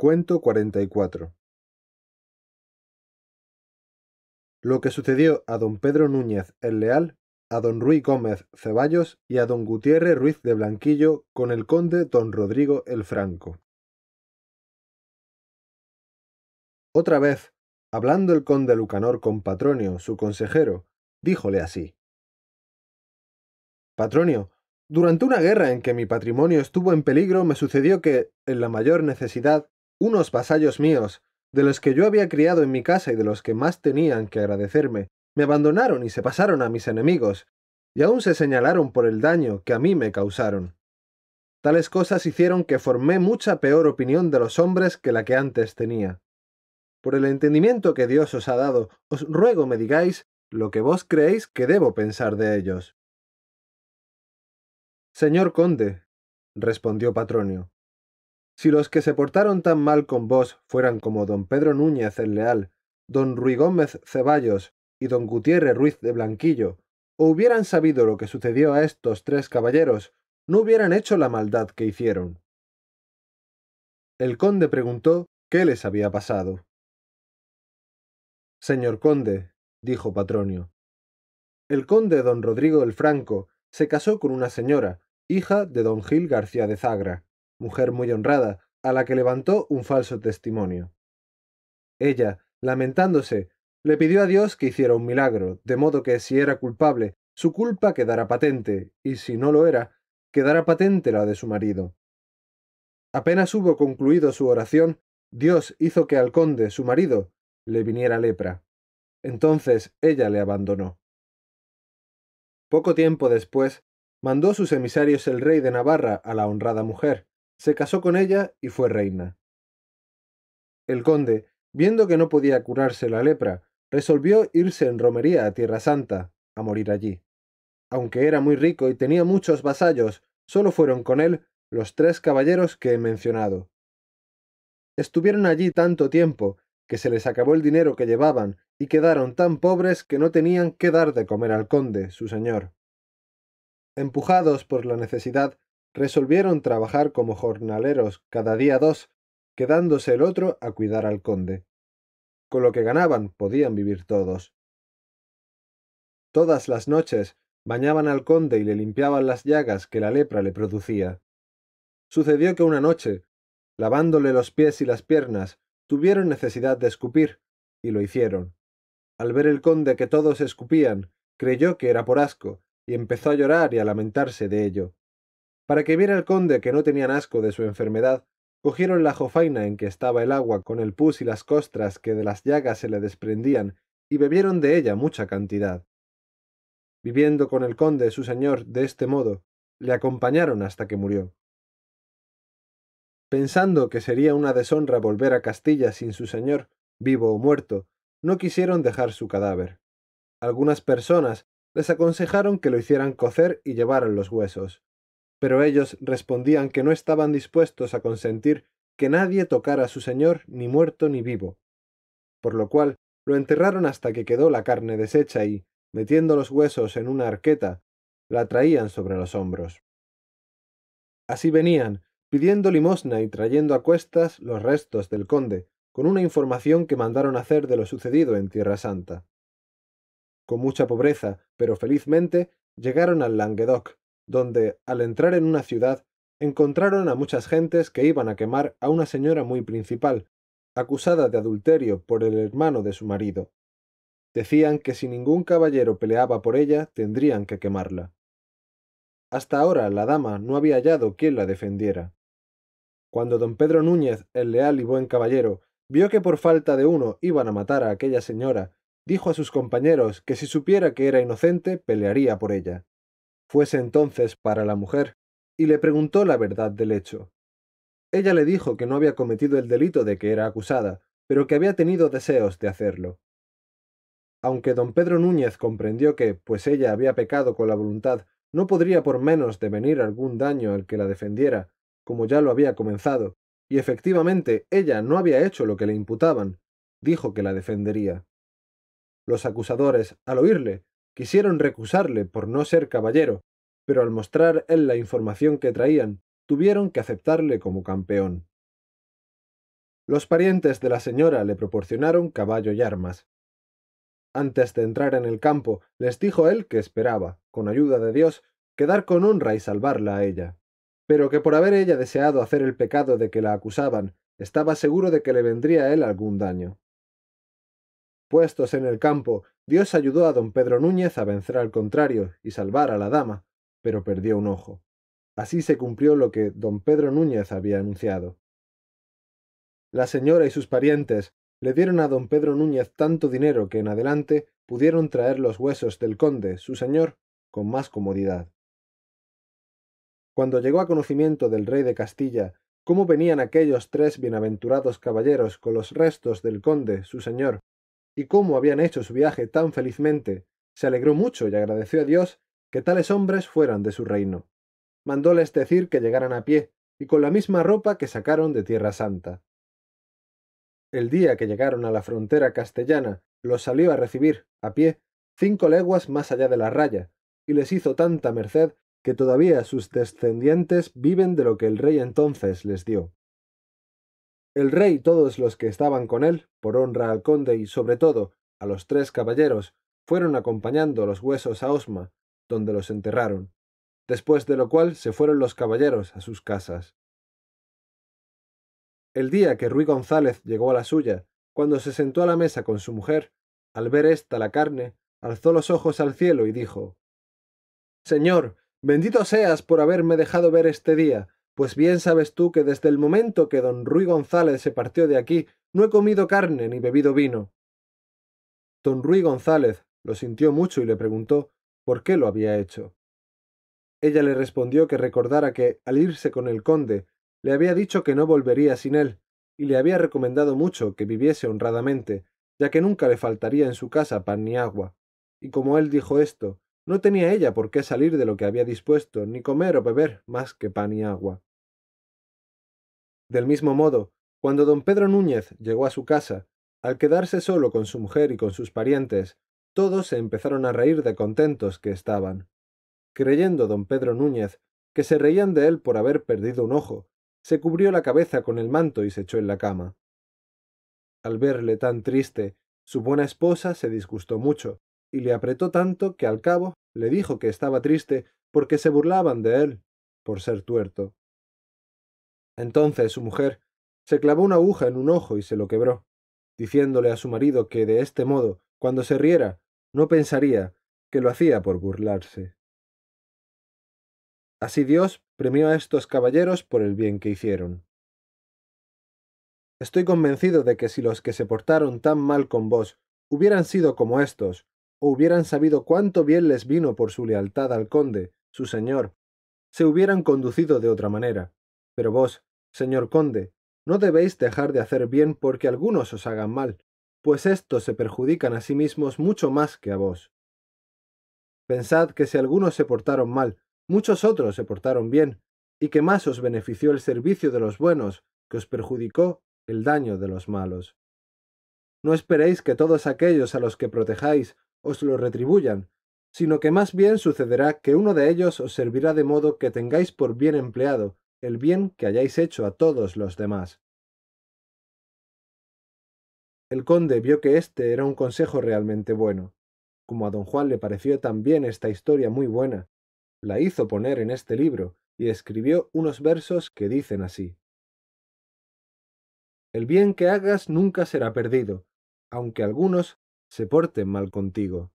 Cuento 44. Lo que sucedió a don Pedro Núñez el Leal, a don Ruy Gómez Ceballos y a don Gutiérrez Ruiz de Blanquillo con el conde don Rodrigo el Franco. Otra vez, hablando el conde Lucanor con Patronio, su consejero, díjole así: Patronio, durante una guerra en que mi patrimonio estuvo en peligro, me sucedió que, en la mayor necesidad, unos vasallos míos, de los que yo había criado en mi casa y de los que más tenían que agradecerme, me abandonaron y se pasaron a mis enemigos, y aún se señalaron por el daño que a mí me causaron. Tales cosas hicieron que formé mucha peor opinión de los hombres que la que antes tenía. Por el entendimiento que Dios os ha dado, os ruego me digáis lo que vos creéis que debo pensar de ellos. Señor conde, respondió Patronio, si los que se portaron tan mal con vos fueran como don Pedro Núñez el Leal, don Ruy Gómez Ceballos y don Gutiérrez Ruiz de Blanquillo, o hubieran sabido lo que sucedió a estos tres caballeros, no hubieran hecho la maldad que hicieron. El conde preguntó qué les había pasado. Señor conde, dijo Patronio, el conde don Rodrigo el Franco se casó con una señora, hija de don Gil García de Zagra, mujer muy honrada, a la que levantó un falso testimonio. Ella, lamentándose, le pidió a Dios que hiciera un milagro, de modo que si era culpable, su culpa quedara patente, y si no lo era, quedara patente la de su marido. Apenas hubo concluido su oración, Dios hizo que al conde, su marido, le viniera lepra. Entonces ella le abandonó. Poco tiempo después, mandó sus emisarios el rey de Navarra a la honrada mujer, se casó con ella y fue reina. El conde, viendo que no podía curarse la lepra, resolvió irse en romería a Tierra Santa, a morir allí. Aunque era muy rico y tenía muchos vasallos, solo fueron con él los tres caballeros que he mencionado. Estuvieron allí tanto tiempo que se les acabó el dinero que llevaban y quedaron tan pobres que no tenían que dar de comer al conde, su señor. Empujados por la necesidad, resolvieron trabajar como jornaleros cada día dos, quedándose el otro a cuidar al conde. Con lo que ganaban podían vivir todos. Todas las noches bañaban al conde y le limpiaban las llagas que la lepra le producía. Sucedió que una noche, lavándole los pies y las piernas, tuvieron necesidad de escupir, y lo hicieron. Al ver el conde que todos escupían, creyó que era por asco, y empezó a llorar y a lamentarse de ello. Para que viera el conde que no tenían asco de su enfermedad, cogieron la jofaina en que estaba el agua con el pus y las costras que de las llagas se le desprendían, y bebieron de ella mucha cantidad. Viviendo con el conde, su señor, de este modo, le acompañaron hasta que murió. Pensando que sería una deshonra volver a Castilla sin su señor, vivo o muerto, no quisieron dejar su cadáver. Algunas personas les aconsejaron que lo hicieran cocer y llevaran los huesos, pero ellos respondían que no estaban dispuestos a consentir que nadie tocara a su señor ni muerto ni vivo, por lo cual lo enterraron hasta que quedó la carne deshecha y, metiendo los huesos en una arqueta, la traían sobre los hombros. Así venían, pidiendo limosna y trayendo a cuestas los restos del conde, con una información que mandaron hacer de lo sucedido en Tierra Santa. Con mucha pobreza, pero felizmente, llegaron al Languedoc, donde, al entrar en una ciudad, encontraron a muchas gentes que iban a quemar a una señora muy principal, acusada de adulterio por el hermano de su marido. Decían que si ningún caballero peleaba por ella, tendrían que quemarla. Hasta ahora la dama no había hallado quien la defendiera. Cuando don Pedro Núñez, el leal y buen caballero, vio que por falta de uno iban a matar a aquella señora, dijo a sus compañeros que si supiera que era inocente, pelearía por ella. Fuese entonces para la mujer, y le preguntó la verdad del hecho. Ella le dijo que no había cometido el delito de que era acusada, pero que había tenido deseos de hacerlo. Aunque don Pedro Núñez comprendió que, pues ella había pecado con la voluntad, no podría por menos devenir algún daño al que la defendiera, como ya lo había comenzado, y efectivamente ella no había hecho lo que le imputaban, dijo que la defendería. Los acusadores, al oírle, quisieron recusarle por no ser caballero, pero al mostrar él la información que traían, tuvieron que aceptarle como campeón. Los parientes de la señora le proporcionaron caballo y armas. Antes de entrar en el campo, les dijo él que esperaba, con ayuda de Dios, quedar con honra y salvarla a ella, pero que por haber ella deseado hacer el pecado de que la acusaban, estaba seguro de que le vendría a él algún daño. Puestos en el campo, Dios ayudó a don Pedro Núñez a vencer al contrario y salvar a la dama, pero perdió un ojo. Así se cumplió lo que don Pedro Núñez había anunciado. La señora y sus parientes le dieron a don Pedro Núñez tanto dinero que en adelante pudieron traer los huesos del conde, su señor, con más comodidad. Cuando llegó a conocimiento del rey de Castilla cómo venían aquellos tres bienaventurados caballeros con los restos del conde, su señor, y cómo habían hecho su viaje tan felizmente, se alegró mucho y agradeció a Dios que tales hombres fueran de su reino. Mandóles decir que llegaran a pie y con la misma ropa que sacaron de Tierra Santa. El día que llegaron a la frontera castellana, los salió a recibir, a pie, 5 leguas más allá de la raya, y les hizo tanta merced que todavía sus descendientes viven de lo que el rey entonces les dio. El rey y todos los que estaban con él, por honra al conde y, sobre todo, a los tres caballeros, fueron acompañando los huesos a Osma, donde los enterraron, después de lo cual se fueron los caballeros a sus casas. El día que Ruy González llegó a la suya, cuando se sentó a la mesa con su mujer, al ver ésta la carne, alzó los ojos al cielo y dijo: «Señor, bendito seas por haberme dejado ver este día, pues bien sabes tú que desde el momento que don Ruy González se partió de aquí, no he comido carne ni bebido vino». Don Ruy González lo sintió mucho y le preguntó por qué lo había hecho. Ella le respondió que recordara que, al irse con el conde, le había dicho que no volvería sin él, y le había recomendado mucho que viviese honradamente, ya que nunca le faltaría en su casa pan ni agua, y como él dijo esto, no tenía ella por qué salir de lo que había dispuesto, ni comer o beber más que pan y agua. Del mismo modo, cuando don Pedro Núñez llegó a su casa, al quedarse solo con su mujer y con sus parientes, todos se empezaron a reír de contentos que estaban, creyendo don Pedro Núñez que se reían de él por haber perdido un ojo. Se cubrió la cabeza con el manto y se echó en la cama. Al verle tan triste, su buena esposa se disgustó mucho y le apretó tanto que al cabo le dijo que estaba triste porque se burlaban de él por ser tuerto. Entonces su mujer se clavó una aguja en un ojo y se lo quebró, diciéndole a su marido que de este modo, cuando se riera, no pensaría que lo hacía por burlarse. Así Dios premió a estos caballeros por el bien que hicieron. Estoy convencido de que si los que se portaron tan mal con vos hubieran sido como estos, o hubieran sabido cuánto bien les vino por su lealtad al conde, su señor, se hubieran conducido de otra manera. Pero vos, señor conde, no debéis dejar de hacer bien porque algunos os hagan mal, pues estos se perjudican a sí mismos mucho más que a vos. Pensad que si algunos se portaron mal, muchos otros se portaron bien, y que más os benefició el servicio de los buenos que os perjudicó el daño de los malos. No esperéis que todos aquellos a los que protejáis os lo retribuyan, sino que más bien sucederá que uno de ellos os servirá de modo que tengáis por bien empleado el bien que hayáis hecho a todos los demás. El conde vio que este era un consejo realmente bueno. Como a don Juan le pareció también esta historia muy buena, la hizo poner en este libro y escribió unos versos que dicen así: «El bien que hagas nunca será perdido, aunque algunos se porten mal contigo».